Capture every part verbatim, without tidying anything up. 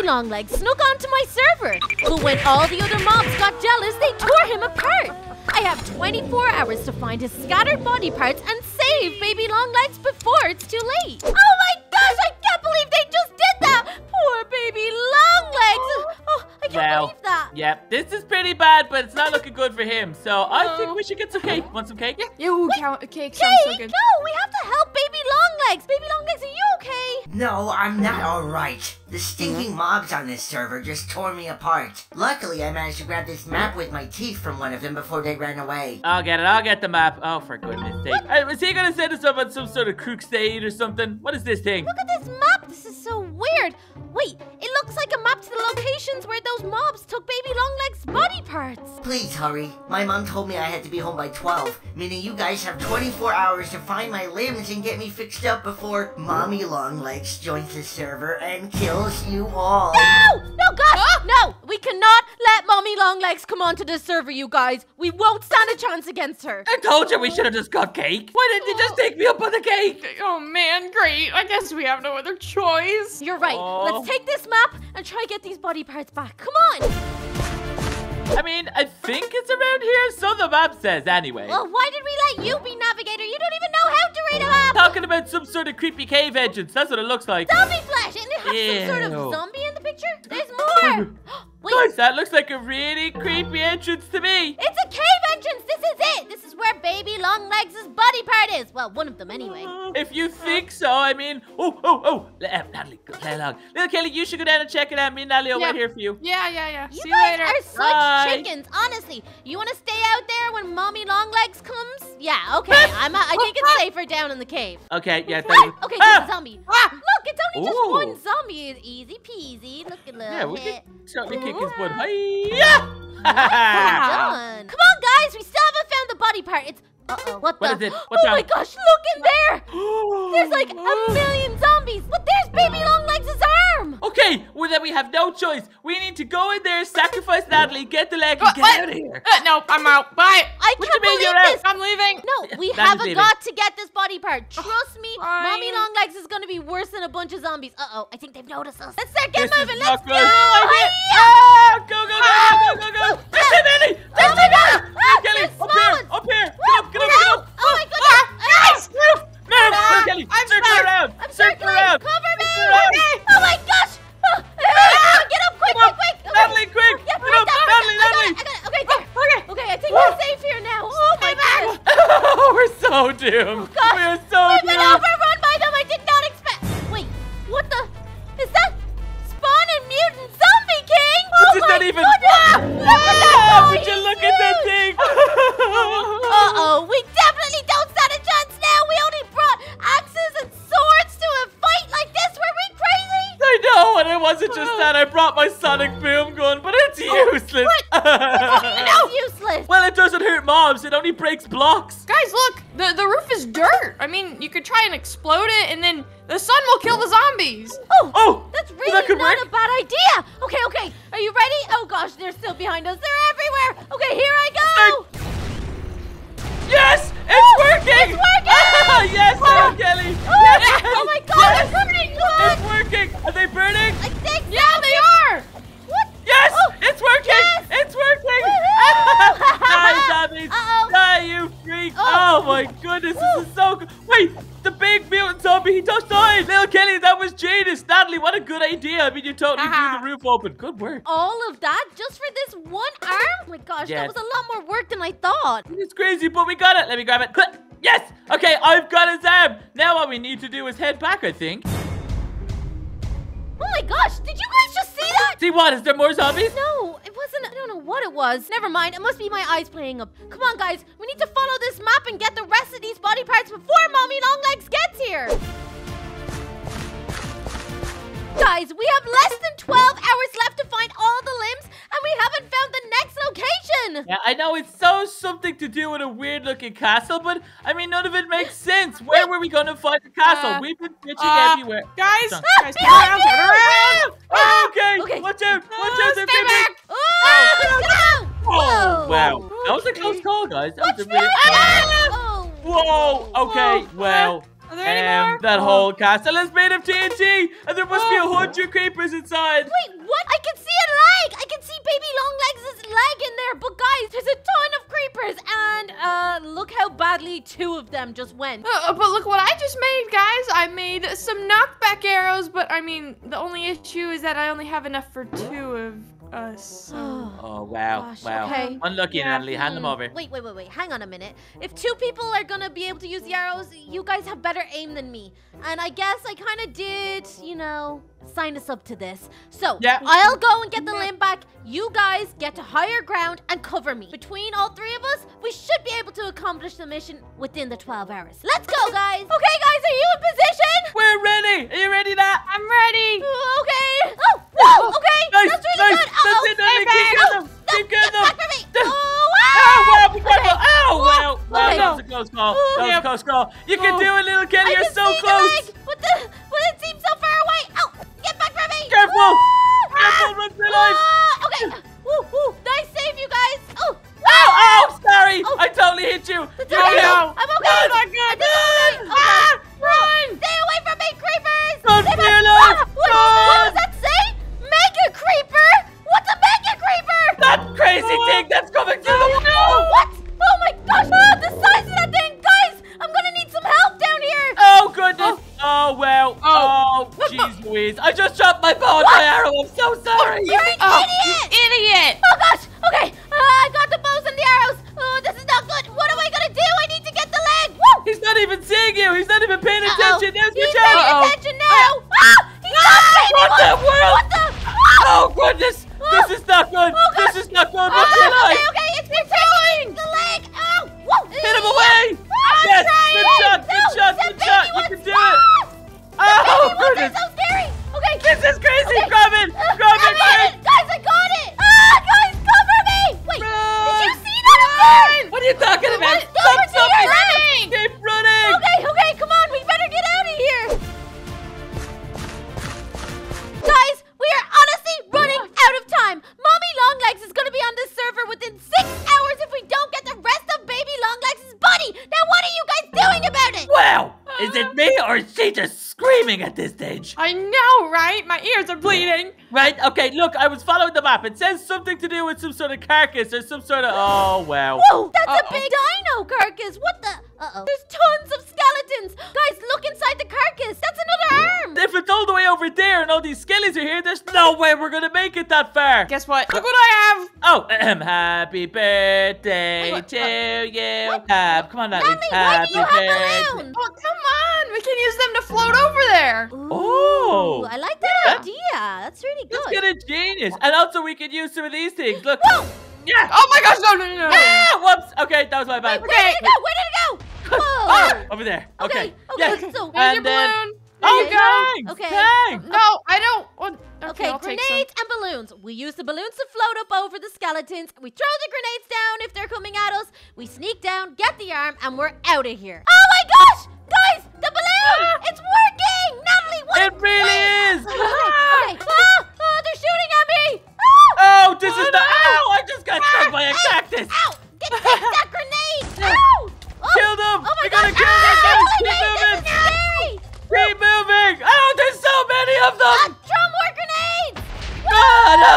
Mommy Long Legs snuck onto my server, but when all the other mobs got jealous, they tore him apart. I have twenty-four hours to find his scattered body parts and save Baby Long Legs before it's too late. Oh my gosh, I can't believe they just did that! Poor Baby Long Legs! Oh, I can't well, believe that. Yep, this is pretty bad, but it's not looking good for him. So oh. I think we should get some cake. Want some cake? Yeah. Ew, cake, cake sounds so good. No, we have to help Baby Long Legs. Baby Long Legs, are you okay? No, I'm not all right. The stinking mobs on this server just tore me apart. Luckily, I managed to grab this map with my teeth from one of them before they ran away. I'll get it. I'll get the map. Oh, for goodness sake. Hey, is he gonna set us up on some sort of crusade or something? What is this thing? Look at this map. This is so weird. Wait, it looks like a map to the locations where those mobs took Baby Long Legs' body parts. Please hurry. My mom told me I had to be home by twelve, meaning you guys have twenty-four hours to find my limbs and get me fixed up before Mommy Long Legs joins the server and kills you all. No! No, gosh! Huh? No! We cannot let Mommy Long Legs come onto the server, you guys. We won't stand a chance against her. I told you we should have just got cake. Why didn't you just take me up on the cake? Oh, man, great. I guess we have no other choice. You're right. Oh. Let's take this map and try to get these body parts back. Come on! I mean, I think it's around here, so the map says anyway. Well, why did we let you be navigator? You don't even know how to read a map! Talking about some sort of creepy cave entrance, that's what it looks like. Zombie flesh! And they have Ew. some sort of zombie in the picture? There's more! Wait. Guys, that looks like a really creepy entrance to me. It's a cave entrance! This is it! This is where Baby Long Legs' body part is. Well, one of them anyway. If you think so, I mean... Oh, oh, oh! Natalie, play along. Little Kelly, you should go down and check it out. Me and Natalie will yeah. wait here for you. Yeah, yeah, yeah. You See you later. Are such Bye. chickens, honestly. You want to stay out there when Mommy Long Legs comes? Yeah, okay. I'm, I think it's safer down in the cave. Okay, yeah. Thank okay, ah! a zombie. Ah! Look, it's only just Ooh. one zombie. It's easy peasy. Look a little yeah, we hit. Can certainly kick his butt. Hi-ya! Done. Come on, guys. We still haven't found the body part. It's Uh-oh. What, what the? Is it? What's oh wrong? My gosh, look in there! There's like a million zombies, but there's Baby Long Legs' arm! Okay, well then we have no choice. We need to go in there, sacrifice Natalie, get the leg, and get what? out of here. Uh, no, I'm out. Bye! I what can't believe this! I'm leaving! No, we that haven't got to get this body part. Trust me, Fine. Mommy Long Legs is gonna be worse than a bunch of zombies. Uh-oh, I think they've noticed us. Let's start getting moving, let's go! Oh, go, go, go, oh. go, go, go, go! There's too many! There's too many! Kelly, up here, up here! Get up, get up, get up! Oh my goodness! Move! Move! Kelly, circle around! Circle around! Cover me! Oh my gosh! Get up, quick, quick, quick! Natalie, quick! Get up, Natalie, Natalie! Okay, there! Okay, I think we're safe here now. Oh my gosh! We're so doomed! We're so doomed! We've been overrun by them! I did not expect... Wait, what the... Is that... Spawn and Mutant Zombie King? Oh my goodness! Look at that! Would you look at that thing? Uh-oh, we definitely don't stand a chance now. We only brought axes and swords to a fight like this. Were we crazy? I know, and it wasn't just that. I brought my sonic boom gun, but it's useless. What? It's useless. Well, it doesn't hurt mobs. It only breaks blocks. Guys, look. The, the roof is dirt. I mean, you could try and explode it, and then the sun will kill the zombies. Oh, oh that's really that not work? a bad idea. Okay, okay. Are you ready? Oh, gosh, they're still behind us. They're everywhere. Okay, here I go. Start. Yes! It's oh, working! It's working! Oh, yes, oh. Kelly! Oh, yes. Oh my god, yes. it's burning! Look. It's working! Are they burning? I think so. Yeah, they are! What? Yes! Oh. It's working! Yes. It's working! Die, zombies! Uh-oh. Die, you freak! Oh, oh my goodness, Woo. this is so good! Wait! The big mutant zombie, he just died! Little Kelly, that was genius! Natalie, what a good idea! I mean, you totally uh-huh. threw the roof open. Good work. All of that just for this one arm? Oh my gosh, yes. that was a lot more work than I thought. It's crazy, but we got it. Let me grab it. Yes! Okay, I've got his arm! Now what we need to do is head back, I think. Oh my gosh, did you guys just see that? See what? Is there more zombies? No, it wasn't. I don't know what it was. Never mind. It must be my eyes playing up. Come on, guys. We need to follow this map and get the rest of these body parts before Mommy Long Legs gets here. Guys, we have less than twelve hours left to find all the limbs, and we haven't found the next location. Yeah, I know. It's so something to do with a weird-looking castle, but, I mean, none of it makes sense. Where were we going to find the castle? Uh, We've been pitching uh, everywhere. Guys, ah, guys, turn around, turn around. Ah, okay. okay, watch out. Watch oh, out. They're back. Oh, oh, go. oh, wow. Okay. That was a close call, guys. That watch was a really... Ah, oh. Whoa. Okay, well... Are there and any more? That oh. whole castle is made of T N T, and there must oh. be a hundred creepers inside. Wait, what? I can see a leg. I can see Baby Long Legs' leg in there. But guys, there's a ton of creepers, and uh, look how badly two of them just went. Uh, but look what I just made, guys. I made some knockback arrows, but I mean, the only issue is that I only have enough for two of. Uh, so. Oh, wow, Gosh, wow. Okay. Unlucky, yeah. Natalie. Hand mm. them over. Wait, wait, wait, wait. Hang on a minute. If two people are going to be able to use the arrows, you guys have better aim than me. And I guess I kind of did, you know, sign us up to this. So, yeah. I'll go and get the land back. You guys get to higher ground and cover me. Between all three of us, we should be able to accomplish the mission within the twelve hours. Let's go, guys. Okay, guys, are you in position? We're ready. Are you ready, Nat? I'm ready. Okay. Oh, whoa, okay. Nice, that's really nice. Good. Uh -oh. That's it, Natalie. Keep getting them. No, Keep getting them. Oh, wow. Oh, wow. Oh, wow. That was a close call. That was a close call. You can do it, little Kelly. You're so close. But the, but it seems so far away. Oh, get back from me. Careful. Careful. Run for your life. Okay. Woo, woo. Nice save, you guys. Oh. Oh, oh, sorry. Oh. I totally hit you. It's okay. No, no. I'm okay. Run. I'm good. Run. Okay. Ah, run. Stay away from me, creepers. Run for your life. What was that say? Mega creeper? What's a mega creeper? That crazy oh. thing that's coming through the wall. What? Oh, my gosh. Oh, the size of that thing. Guys, I'm going to need some help down here. Oh, goodness. Oh, oh well. Oh, jeez oh, Louise. I just dropped my bow and my arrow. I'm so sorry. You're an oh, idiot. You idiot. Oh, gosh. Okay. Uh, I got the bows and the arrows. Oh, this is not good. What am I going to do? I need to get the leg. Woo. He's not even seeing you. He's not even paying attention. There's your chance. He's paying attention now. Uh, ah, he's ah, not paying What the world? What the? Oh, goodness. Oh. This is not good. Oh, this is not good. What's your life? Okay, okay. It's your turn. The leg. Oh. Whoa. Hit him away. Oh, yes. Good shot. Good no, shot. Good shot. You can do it. The oh, goodness. So scary. Okay. This is crazy. Okay. Grab it. Grab it. Guys, I got it. Ah, guys, cover me. Wait. Run. Did you see that up there? What are you talking about? What? Stop, Over stop, stop running. Keep running. Okay, okay. Come on. We better get out of here. Guys, we are honestly running out of time. Mommy Long Legs is going to be on this server within six hours if we don't get the rest of Baby Long Legs' body. Now, what are you guys doing about it? Wow. Is it me or is she just screaming at this stage? I know, right? My ears are bleeding. Right? Okay, look, I was following the map. It says something to do with some sort of carcass or some sort of... Oh, wow. Whoa, that's uh-oh. a big dino carcass. What the... Uh-oh. There's tons of skeletons. Guys, look inside the carcass. That's another arm. If it's all the way over there and all these skellies are here, there's no way we're going to make it that far. Guess what? Look what I have. Oh, happy birthday Wait, to what? you. What? Hab. Come on, Natalie. Natalie, happy why do you have balloons? Oh, come on. We can use them to float over there. Ooh, oh. I like that yeah. idea. That's really good. That's good, a genius. And also we could use some of these things. Look. Whoa. Yeah. Oh my gosh, no, no, no, no. Ah, whoops. Okay, that was my bad. Wait, where okay. did it go? Where did it go? Oh. Over there. Okay. Okay. okay. Yes. So, and your balloon. Oh, thanks. Okay. Thanks. No, I don't want... Okay, okay grenades and balloons. We use the balloons to float up over the skeletons. We throw the grenades down if they're coming at us. We sneak down, get the arm, and we're out of here. Oh my gosh! Guys, the balloon! Ah. It's working! Natalie, what It really is! Okay, okay. Ah, oh, they're shooting at me! Oh, this oh, is the... No. Ow! I just got ah, struck by a ow, cactus! Ow! Get take that grenade! Ow! Oh. Kill them! Oh my we gotta gosh! Kill ah, them, guys! Keep moving! Keep moving! Oh, there's so many of them! Uh, throw more grenades! Woo! Oh, no!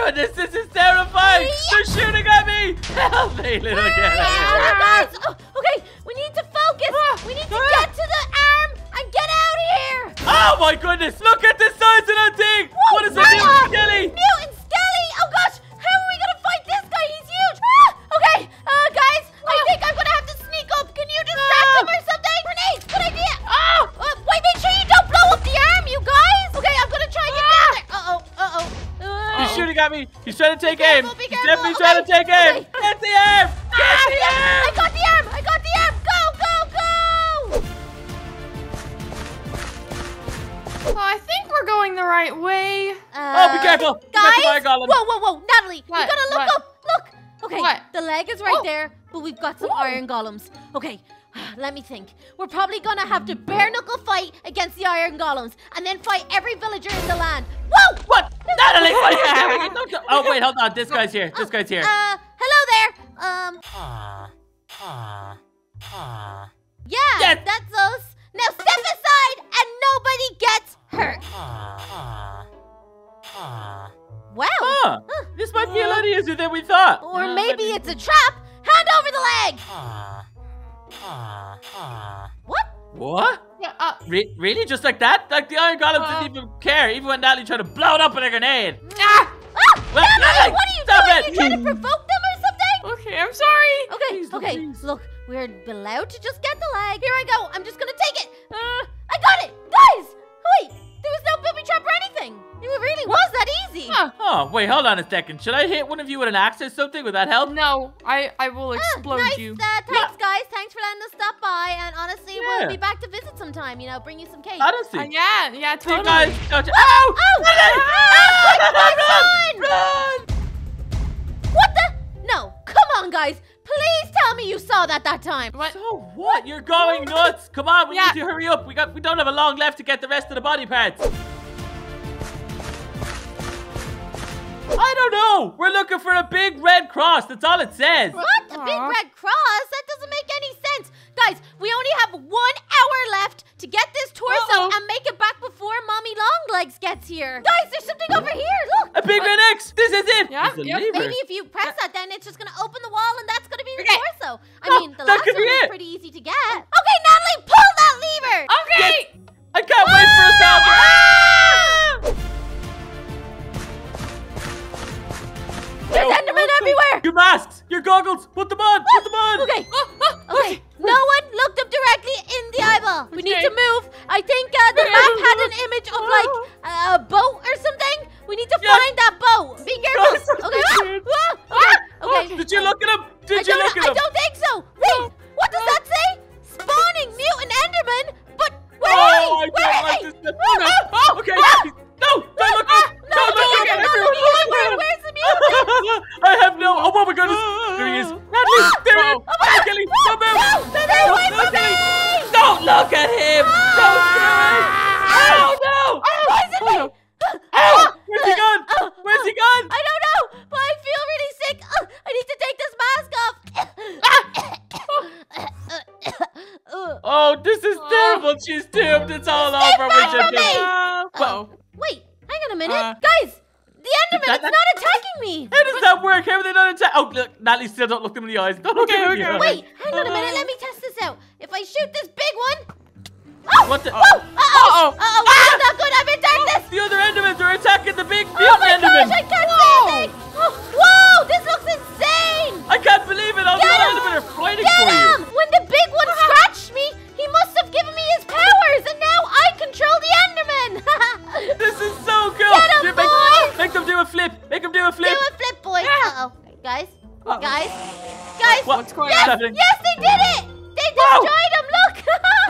Goodness, this is terrifying! Yeah. They're shooting at me! Help me, little girl! Yeah, guys! Oh, okay, we need to focus! We need to get to the arm and get out of here! Oh, my goodness! Look at the size of that thing! Whoa, what is it, mutant skelly? Mutant skelly! Oh, gosh! How are we gonna fight this guy? He's huge! Ah, okay, uh, guys, oh. I think I'm gonna have to sneak up. Can you distract oh. him or something? Grenades, good idea! Oh! Uh, wait, make sure you don't blow up the arm, you guys! Okay, I'm gonna try and get down there. Uh-oh, uh-oh. Uh -oh. He's shooting at me. He's trying to take be careful, aim. Be He's definitely okay. trying to take aim. Okay. Get the arm! Get ah, the yeah. arm! I got the arm! I got the arm! Go, go, go! Oh, I think we're going the right way. Uh, oh, be careful! Guys! Be careful. Whoa, whoa, whoa! Natalie, what? you gotta look what? up! Look! Okay, what? the leg is right oh. there, but we've got some Ooh. iron golems. Okay. Let me think. We're probably gonna have to bare-knuckle fight against the iron golems and then fight every villager in the land. Whoa! What? Natalie, what are you doing? Oh, wait, hold on. This guy's here. This guy's here. Uh, hello there. Um. Aww. Aww. Aww. Yeah, yes. that's us. Now step aside and nobody gets hurt. Wow. Huh. Huh. This might be a lot easier than we thought. Or uh, maybe it's a trap. Hand over the leg. What? What? Yeah, uh, Re really? Just like that? Like the Iron Golem uh, didn't even care, even when Natalie tried to blow it up with a grenade. Ah! Ah! Well, Natalie, what are you Stop doing? It. Are you trying to provoke them or something? Okay, I'm sorry. Okay, please, okay. Please. Look, we're allowed to just get the leg. Here I go. I'm just gonna take it. Uh, I got it, guys. Wait, there was no booby trap or anything. It really what? was that easy. Huh. Oh, wait, hold on a second. Should I hit one of you with an axe or something? Would that help? No, I, I will explode ah, nice, you. Uh, thanks, yeah. guys. Thanks for letting us stop by. And honestly, yeah. we'll be back to visit sometime. You know, bring you some cake. Honestly. Uh, yeah, yeah, totally. You guys, don't you... Oh! Oh! Oh! Run! Run! Run! What the? No, come on, guys. Please tell me you saw that that time. What? So what? You're going nuts. Come on, we yeah. need to hurry up. We got. We don't have a long left to get the rest of the body parts. I don't know. We're looking for a big red cross. That's all it says. What? A big red cross? That doesn't make any sense. Guys, we only have one hour left to get this torso Uh-oh. and make it back before Mommy Long Legs gets here. Guys, there's something over here. Look. A big what? red X. This is it. Yeah. Yep. Maybe if you press that, then it's just going to open the wall, and that's going to be the okay. torso. I oh, mean, the last one was pretty easy to get. Okay, Natalie, pull that lever. Okay. Yes. I can't Whoa! wait for a stop. Ah! There's oh, Enderman oh, everywhere! Your masks! Your goggles! Put them on! Put them on! Okay. Oh, oh, okay. okay. No one looked up directly in the eyeball. We okay. need to move. I think uh, the map had an image of like a boat or something. We need to yes. find that boat. Be careful. Okay. okay. okay. Did you look it up? Did you look it up? I don't think so. Wait. What does that say? Spawning mutant Enderman? But where oh, is he? Where is he? Like oh, oh, okay. Ah. No! Don't look up! No, don't look up! Where, where's the mutant? I have no... Oh, oh my goodness! There he is! Natalie! There he is! Oh, Kelly! Don't move! No, no, no, no, no, don't look at him! Oh. Don't do it! Oh, no! Oh, poison me! Ow! Where's he gone? Where's he gone? I don't know, but I feel really sick. I need to take this mask off. Oh, this is terrible. She's doomed. It's all over with you. Wait, hang on a minute. Uh, Guys, the Enderman is not attacking me. How does that work? How are they not attacking? Oh, look, Natalie still don't look them in the eyes. Don't look okay, okay, okay. Wait, hang on a minute. Let me test this out. If I shoot this big one. Oh! What the? Oh! Uh-oh! Uh-oh! Uh-oh. Uh-oh. Ah! That's not good. I've attacked this! The other Endermans are attacking the big mutant Enderman! Oh my Enderman. gosh, I can't Whoa. see anything! Oh. Whoa! This looks insane! I can't believe it! All the Endermen are fighting Get for him. you! When the big one scratched me, he must have given me his powers, and now I control the Enderman! This is so cool! Get him, make, boys. make them do a flip! Make them do a flip! Do a flip, boys! Yeah. Uh-oh. Guys? Uh-oh. Guys? Guys? What? What's going yes. on? Yes, they did it! They destroyed him! Look!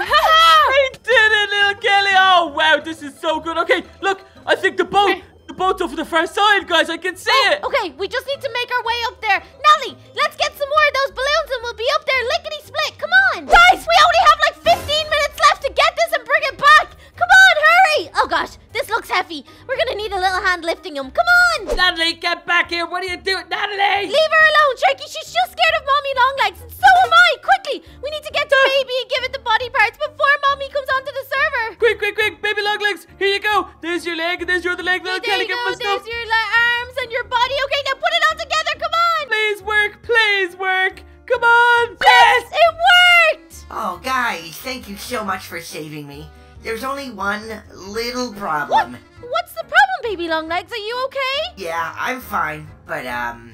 They did it, Little Kelly! Oh, wow, this is so good. Okay, look, I think the boat, okay. the boat's over the far side, guys. I can see oh, it. Okay, we just need to make our way up there. Natalie, let's get some more of those balloons and we'll be up there lickety-split. Come on. Guys, we only have like fifteen minutes left to get this and bring it back. Come on, hurry. Oh, gosh, this looks heavy. We're going to need a little hand lifting him. Come on. Natalie, get back here. What are you doing, Natalie? Leave her alone, Sharky. She's just scared of Mommy Long Legs. And so am I. Quickly, we need to get to Baby and give it the body parts before Mommy comes onto the server. Quick, quick, quick. Baby Long Legs, here you go. There's your leg. There's your other leg. Little Kelly, give us stuff. There's your arms and your body. Okay, now put it all together. Come on. Please work. Please work. Come on. Yes, yes, it worked. Oh, guys, thank you so much for saving me. There's only one little problem. What? What's the problem, Baby Long Legs? Are you okay? Yeah, I'm fine. But, um,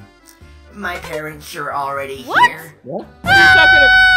my parents are already what? here. What? What?